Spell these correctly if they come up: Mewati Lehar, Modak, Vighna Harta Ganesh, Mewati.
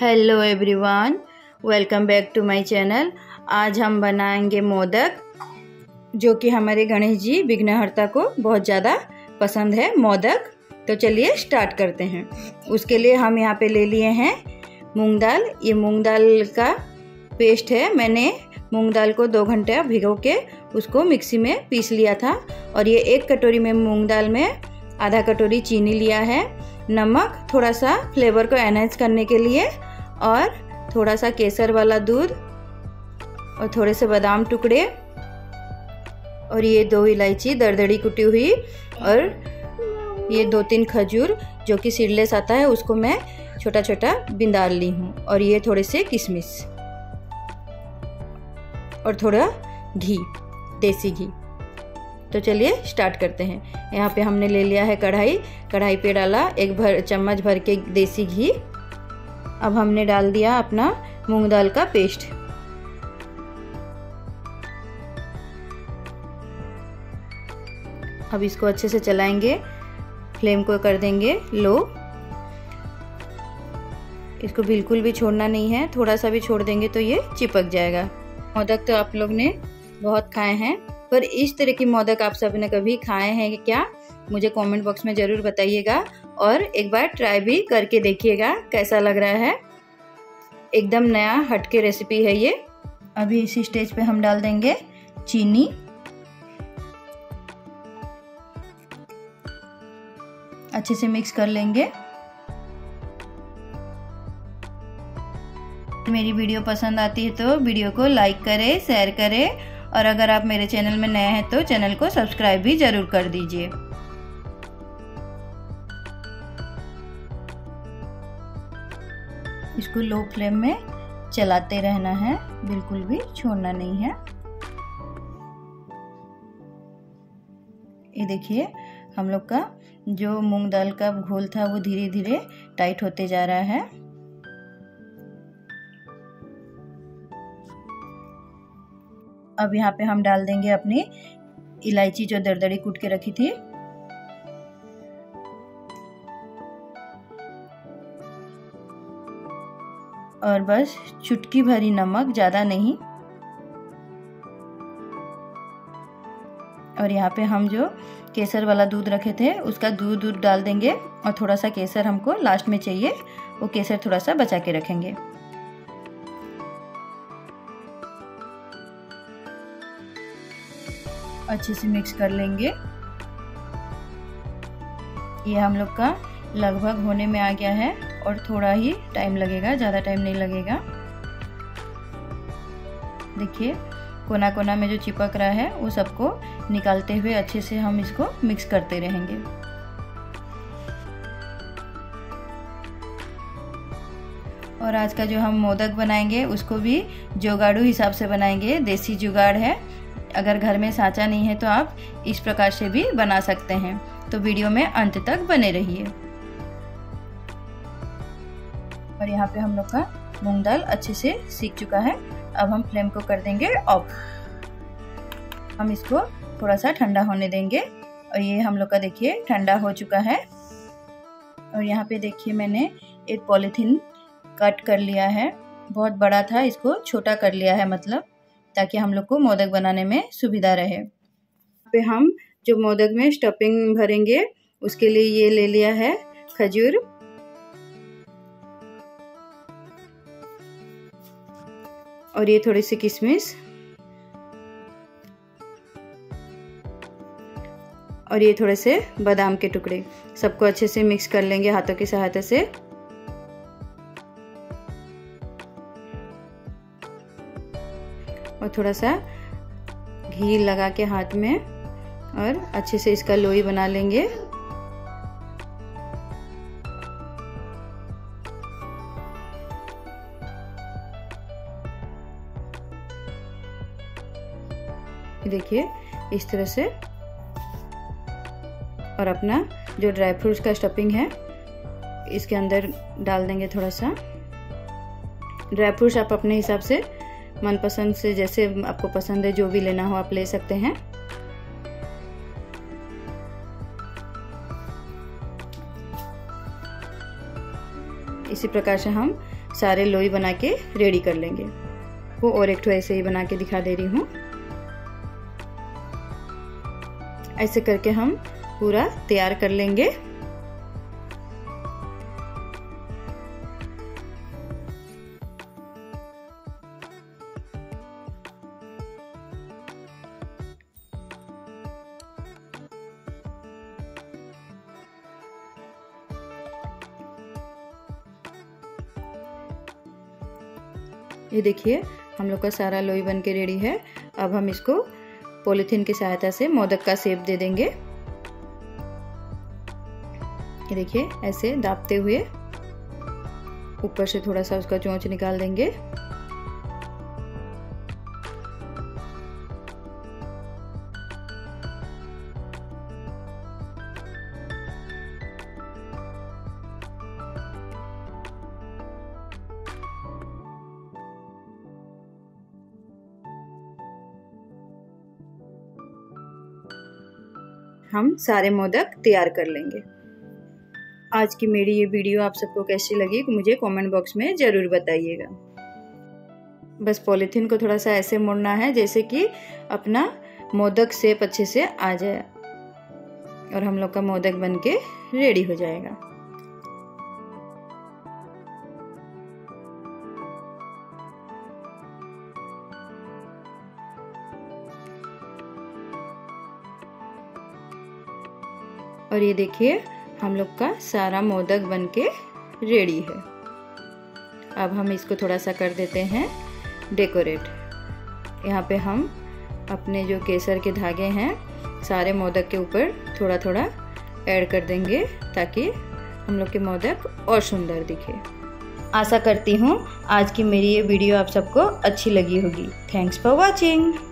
Hello everyone, welcome back to my channel. आज हम बनाएंगे मोदक, जो कि हमारे गणेश जी विघ्नहर्ता को बहुत ज़्यादा पसंद है मोदक। तो चलिए स्टार्ट करते हैं। उसके लिए हम यहाँ पे ले लिए हैं मूंग दाल। ये मूंग दाल का पेस्ट है। मैंने मूंग दाल को 2 घंटे भिगो के उसको मिक्सी में पीस लिया था। और ये 1 कटोरी में मूंग दाल में आधा कटोरी चीनी लिया है, नमक, थोड़ा सा फ्लेवर को एनहांस करने के लिए, और थोड़ा सा केसर वाला दूध, और थोड़े से बादाम टुकड़े, और ये 2 इलायची दरदरी कुटी हुई, और ये 2-3 खजूर जो कि सीडलेस आता है, उसको मैं छोटा छोटा बिंदाल ली हूँ, और ये थोड़े से किशमिश, और थोड़ा घी, देसी घी। तो चलिए स्टार्ट करते हैं। यहाँ पे हमने ले लिया है कढ़ाई। कढ़ाई पे डाला 1 चम्मच भर के देसी घी। अब हमने डाल दिया अपना मूंग दाल का पेस्ट। अब इसको अच्छे से चलाएंगे, फ्लेम को कर देंगे लो। इसको बिल्कुल भी छोड़ना नहीं है, थोड़ा सा भी छोड़ देंगे तो ये चिपक जाएगा। मोदक तो आप लोग ने बहुत खाए हैं, पर इस तरह की मोदक आप सब ने कभी खाए हैं क्या? मुझे कमेंट बॉक्स में ज़रूर बताइएगा, और एक बार ट्राई भी करके देखिएगा कैसा लग रहा है। एकदम नया हटके रेसिपी है ये। अभी इसी स्टेज पे हम डाल देंगे चीनी। अच्छे से मिक्स कर लेंगे। मेरी वीडियो पसंद आती है तो वीडियो को लाइक करें, शेयर करें, और अगर आप मेरे चैनल में नए हैं तो चैनल को सब्सक्राइब भी जरूर कर दीजिए। इसको लो फ्लेम में चलाते रहना है, बिल्कुल भी छोड़ना नहीं है। ये देखिए, हम लोग का जो मूंग दाल का घोल था वो धीरे धीरे टाइट होते जा रहा है। अब यहाँ पे हम डाल देंगे अपनी इलायची जो दरदरी कूट के रखी थी। और बस चुटकी भरी नमक, ज्यादा नहीं। और यहाँ पे हम जो केसर वाला दूध रखे थे उसका दूध डाल देंगे, और थोड़ा सा केसर हमको लास्ट में चाहिए, वो केसर थोड़ा सा बचा के रखेंगे। अच्छे से मिक्स कर लेंगे। ये हम लोग का लगभग होने में आ गया है, और थोड़ा ही टाइम लगेगा, ज़्यादा टाइम नहीं लगेगा। देखिए कोना कोना में जो चिपक रहा है वो सबको निकालते हुए अच्छे से हम इसको मिक्स करते रहेंगे। और आज का जो हम मोदक बनाएंगे उसको भी जुगाड़ू हिसाब से बनाएंगे, देसी जुगाड़ है। अगर घर में साँचा नहीं है तो आप इस प्रकार से भी बना सकते हैं। तो वीडियो में अंत तक बने रहिए। और यहाँ पे हम लोग का मूंग दाल अच्छे से सीख चुका है। अब हम फ्लेम को कर देंगे ऑफ। हम इसको थोड़ा सा ठंडा होने देंगे। और ये हम लोग का देखिए ठंडा हो चुका है। और यहाँ पे देखिए मैंने एक पॉलीथीन कट कर लिया है, बहुत बड़ा था, इसको छोटा कर लिया है, मतलब ताकि हम लोग को मोदक बनाने में सुविधा रहे। यहाँ पे हम जो मोदक में स्टफिंग भरेंगे उसके लिए ये ले लिया है खजूर। और ये थोड़ी सी किशमिश, और ये थोड़े से बादाम के टुकड़े। सबको अच्छे से मिक्स कर लेंगे हाथों की सहायता से। और थोड़ा सा घी लगा के हाथ में, और अच्छे से इसका लोई बना लेंगे। देखिए इस तरह से। और अपना जो ड्राई फ्रूट्स का स्टफिंग है इसके अंदर डाल देंगे थोड़ा सा। ड्राई फ्रूट्स आप अपने हिसाब से, मनपसंद से, जैसे आपको पसंद है, जो भी लेना हो आप ले सकते हैं। इसी प्रकार से हम सारे लोई बना के रेडी कर लेंगे। वो और एक तो ऐसे ही बना के दिखा दे रही हूँ। ऐसे करके हम पूरा तैयार कर लेंगे। ये देखिए हम लोग का सारा लोई बन के रेडी है। अब हम इसको पॉलीथीन की सहायता से मोदक का शेप दे देंगे। ये देखिए ऐसे दाबते हुए ऊपर से थोड़ा सा उसका चोंच निकाल देंगे। हम सारे मोदक तैयार कर लेंगे। आज की मेरी ये वीडियो आप सबको कैसी लगी मुझे कमेंट बॉक्स में ज़रूर बताइएगा। बस पॉलीथीन को थोड़ा सा ऐसे मोड़ना है जैसे कि अपना मोदक शेप अच्छे से आ जाए और हम लोग का मोदक बनके रेडी हो जाएगा। और ये देखिए हम लोग का सारा मोदक बनके रेडी है। अब हम इसको थोड़ा सा कर देते हैं डेकोरेट। यहाँ पे हम अपने जो केसर के धागे हैं सारे मोदक के ऊपर थोड़ा थोड़ा ऐड कर देंगे ताकि हम लोग के मोदक और सुंदर दिखे। आशा करती हूँ आज की मेरी ये वीडियो आप सबको अच्छी लगी होगी। Thanks for watching.